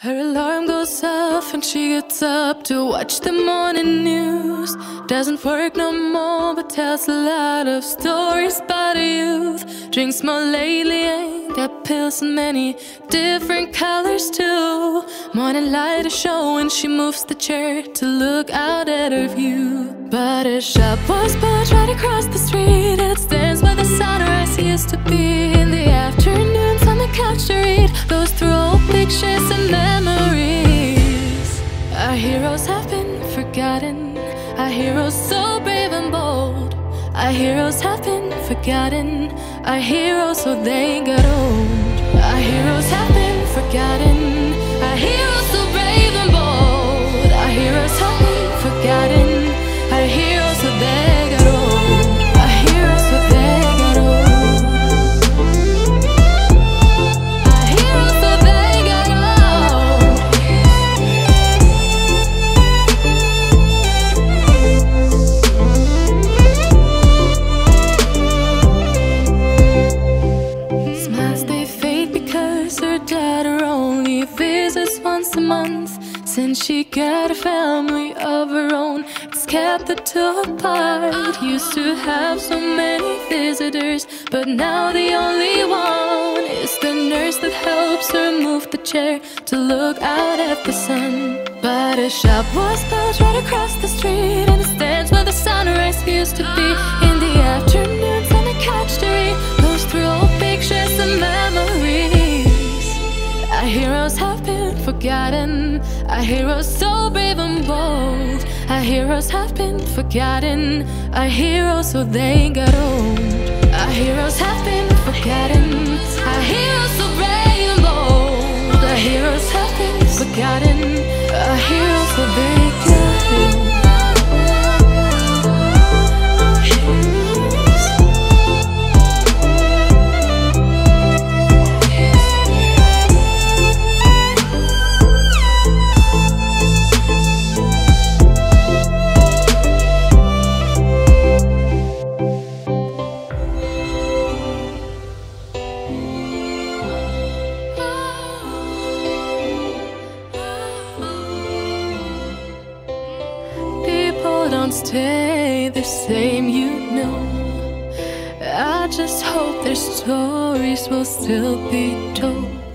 Her alarm goes off and she gets up to watch the morning news. Doesn't work no more but tells a lot of stories about her youth. Drinks more lately, ain't got pills in many different colors too. Morning light is showing, she moves the chair to look out at her view. But a shop was built right across the street, and it stands where the sunrise used to be. In the afternoons on the couch to read those through old pictures and memories. Our heroes have been forgotten, our heroes so brave and bold. Our heroes have been forgotten, our heroes so they got old. Our heroes have been forgotten, our heroes so brave and bold. Our heroes have been forgotten, our heroes so they got old. Our heroes so they got old. Months since she got a family of her own, it's kept the two apart. Used to have so many visitors, but now the only one is the nurse that helps her move the chair to look out at the sun. But a shop was built right across the street, and it stands where the sunrise used to be. In the afternoons on the couch to read those through old pictures and memories. Our heroes have been forgotten, our heroes so brave and bold. Our heroes have been forgotten, our heroes so they got old. Our heroes have been forgotten, our heroes so brave and bold. Our heroes have been forgotten, our heroes so they got old. Stay the same, you know. I just hope their stories will still be told.